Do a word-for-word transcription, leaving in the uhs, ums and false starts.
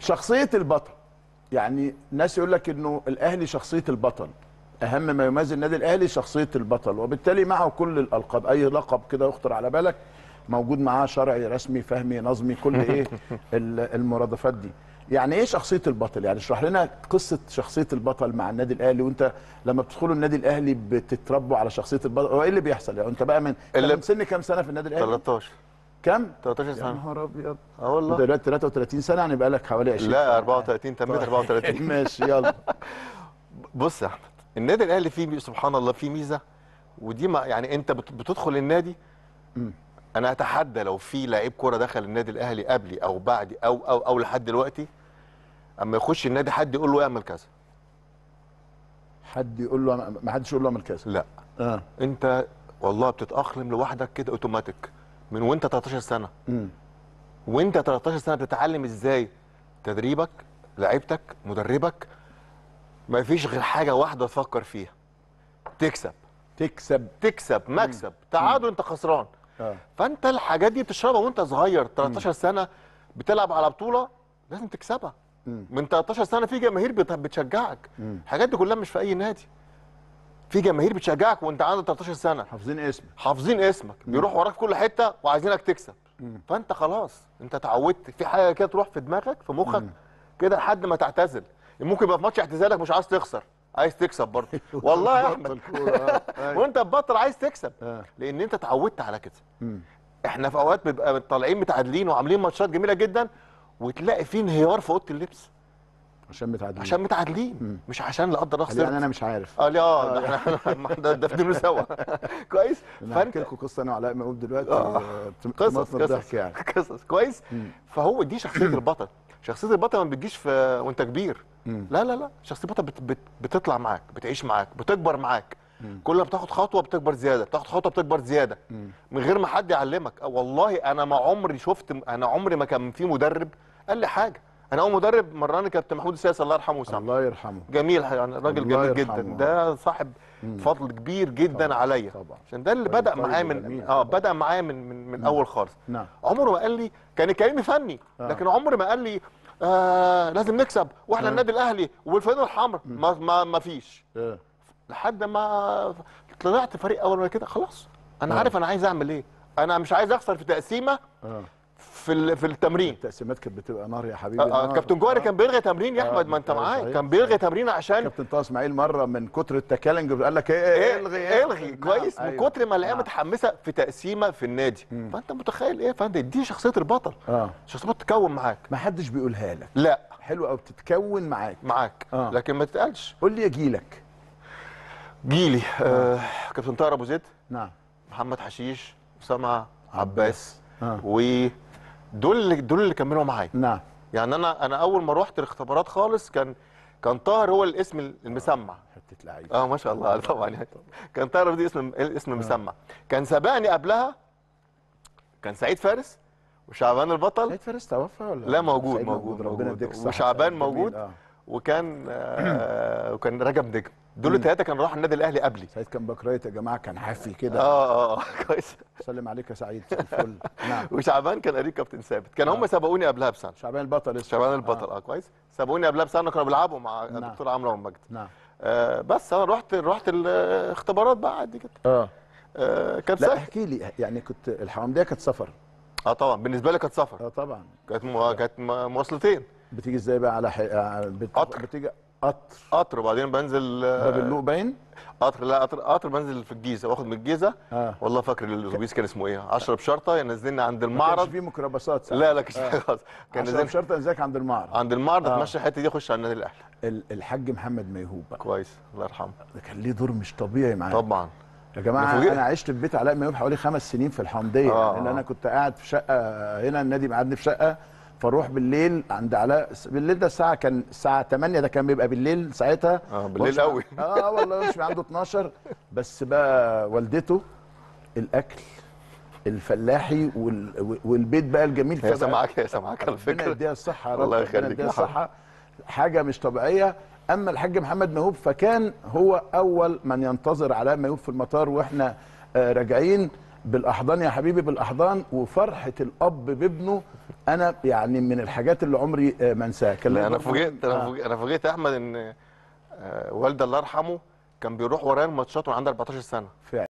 شخصية البطل. يعني الناس يقول لك انه الاهلي شخصية البطل، اهم ما يميز النادي الاهلي شخصية البطل، وبالتالي معه كل الالقاب، اي لقب كده يخطر على بالك موجود معاه، شرعي رسمي فهمي نظمي كل ايه المرادفات دي. يعني ايه شخصية البطل؟ يعني اشرح لنا قصة شخصية البطل مع النادي الاهلي، وانت لما بتدخلوا النادي الاهلي بتتربوا على شخصية البطل، وايه اللي بيحصل؟ يعني انت بقى من سن كام سنة في النادي الاهلي؟ ثلاثة عشر. كام؟ ثلاثة عشر سنة. يا نهار ابيض. اه والله. انت دلوقتي ثلاثة وثلاثين سنة، يعني بقى لك حوالي عشرين. لا أربعة وثلاثين، تميت أربعة وثلاثين. ماشي يلا. بص يا احمد، النادي الاهلي فيه سبحان الله فيه ميزة، ودي ما يعني انت بتدخل النادي، امم انا اتحدى لو في لعيب كوره دخل النادي الاهلي قبلي او بعدي او او او لحد دلوقتي، اما يخش النادي حد يقول له اعمل كذا، حد يقول له، ما حدش يقول له اعمل كذا، لا. اه انت والله بتتاقلم لوحدك كده اوتوماتيك من وانت ثلاثة عشر سنه. امم وانت ثلاثة عشر سنه بتتعلم ازاي تدريبك، لعيبتك، مدربك، ما فيش غير حاجه واحده تفكر فيها، تكسب تكسب تكسب، مكسب تعادل انت خسران. فانت الحاجات دي بتشربها وانت صغير، ثلاثة عشر سنه بتلعب على بطوله لازم تكسبها، من ثلاثة عشر سنه في جماهير بتشجعك، الحاجات دي كلها مش في اي نادي، في جماهير بتشجعك وانت عندك ثلاثة عشر سنه، حافظين اسمك حافظين اسمك بيروح وراك في كل حته وعايزينك تكسب. فانت خلاص انت اتعودت في حاجه كده تروح في دماغك في مخك كده لحد ما تعتزل، ممكن يبقى في ماتش اعتزالك مش عايز تخسر، عايز تكسب برضه. والله يا احمد وانت ببطل عايز تكسب، لان انت اتعودت على كده. احنا في اوقات بيبقى طالعين متعادلين وعاملين ماتشات جميله جدا، وتلاقي في انهيار في اوضه اللبس عشان متعادلين، عشان متعادلين مش عشان لا قدر الله خسرت، يعني انا مش عارف. اه لا اه احنا دفنينه سوا كويس. فانت احكي لكم قصه انا وعلاء مقوب دلوقتي، قصص قصص يعني قصص كويس. فهو دي شخصيه البطل. شخصيه البطل ما بتجيش في وانت كبير، لا لا لا، شخصيه البطل بت بت بتطلع معاك، بتعيش معاك، بتكبر معاك، كل ما بتاخد خطوه بتكبر زياده، بتاخد خطوه بتكبر زياده من غير ما حد يعلمك. والله انا ما عمري شفت، انا عمري ما كان في مدرب قال لي حاجه. انا اول مدرب مراني كابتن محمود السيّاس الله يرحمه وسامحه، الله يرحمه، جميل يعني، راجل جميل جدا، ده صاحب مم. فضل كبير جدا عليا، عشان ده اللي بدا معايا من اه بدا معايا من من, من اول خالص. نعم. عمره ما قال لي، كان كلامي فني لكن عمره ما قال لي آه لازم نكسب واحنا أه. النادي الاهلي والفرقه الحمراء، ما, ما ما فيش أه. لحد ما طلعت فريق اول ولا كده خلاص انا أه. عارف انا عايز اعمل ايه، انا مش عايز اخسر في تقسيمه أه. في في التمرين. التقسيمات كانت بتبقى نار يا حبيبي. آه آه كابتن جوهري آه كان بيلغي تمرين يا احمد، آه ما انت معايا، كان بيلغي تمرين عشان كابتن طه اسماعيل مره من كتر التكالنج قال لك ايه الغي الغي كويس. آه من أيوه. كتر ما العيال متحمسه في تقسيمه في النادي. مم. فانت متخيل ايه؟ فانت دي شخصيه البطل. آه. شخصيه البطل تتكون معاك، ما حدش بيقولها لك، لا حلو قوي، بتتكون معاك معاك آه. لكن ما تتقالش. قول لي جيلك، جيلي آه. آه. كابتن طاهر ابو زيد، نعم، محمد حشيش، اسامه عباس، آه. ودول دول اللي كملوا معايا. نعم. يعني انا انا اول ما روحت الاختبارات خالص كان كان طاهر هو الاسم المسمع. حته لعيب. اه ما شاء الله طبعا يعني. كان طاهر دي اسم الاسم المسمع. كان سبقني قبلها كان سعيد فارس وشعبان البطل. سعيد فارس توفى ولا؟ لا موجود موجود, موجود, موجود. وشعبان موجود آه. وكان آه وكان رجب نجم. دول الثلاثه كانوا راحوا النادي الاهلي قبلي. سعيد كان بكريت يا جماعه، كان حافي كده. اه اه كويس. سلم عليك يا سعيد. الفل. نعم. وشعبان كان قريب كابتن ثابت، كان آه. هم سبقوني قبلها بسنه. شعبان البطل اسمه. شعبان البطل اه, آه كويس، سبقوني قبلها بسنه، كانوا بيلعبوا مع نعم. الدكتور عمرو ومجد. نعم. آه بس انا رحت رحت الاختبارات بقى عادي كده. اه, آه كان لا احكي لي، يعني كنت الحوامديه كانت سفر. اه طبعا بالنسبه لي كانت سفر. اه طبعا. كانت مو... كانت مواصلتين. بتيجي ازاي بقى؟ على حي... بت... قطر. بتيجي قطر قطر وبعدين بنزل باب اللوق باين؟ قطر، لا قطر قطر بنزل في الجيزه، واخد من الجيزه آه. والله فاكر الاتوبيس كان اسمه ايه؟ عشرة بشرطه، ينزلنا عند المعرض. ما كانش فيه ميكروباصات ساعتها. لا لا كانش فيه خالص. كان عشرة بشرطه ينزلك عند المعرض. عند المعرض آه. اتمشى الحته دي، اخش على النادي الاهلي. الحاج محمد ميهوب بقى. كويس الله يرحمه. كان ليه دور مش طبيعي معايا. طبعا. يا جماعه مفوجئ. انا عشت في بيت علاء ميهوب حوالي خمس سنين في الحمديه، آه. لان انا كنت قاعد في شقه هنا، النادي مقعدني في شقه، فاروح بالليل عند علاء. بالليل ده الساعه كان الساعه ثمانية، ده كان بيبقى بالليل ساعتها. اه بالليل قوي. اه والله مش عنده اتناشر بس. بقى والدته الاكل الفلاحي والبيت بقى الجميل. يا سامعك يا سامعك على فكره، ربنا يديها الصحه يا رب، الله يخليك، يديها الصحه، حاجه مش طبيعيه. اما الحاج محمد مهوب فكان هو اول من ينتظر علاء مهوب في المطار، واحنا راجعين بالاحضان يا حبيبي بالاحضان، وفرحه الاب بابنه. انا يعني من الحاجات اللي عمري ما انساها. انا فوجئت انا فوجئت يا احمد ان والدي الله يرحمه كان بيروح ورايا الماتشات وانا عندي أربعتاشر سنه. فعلا.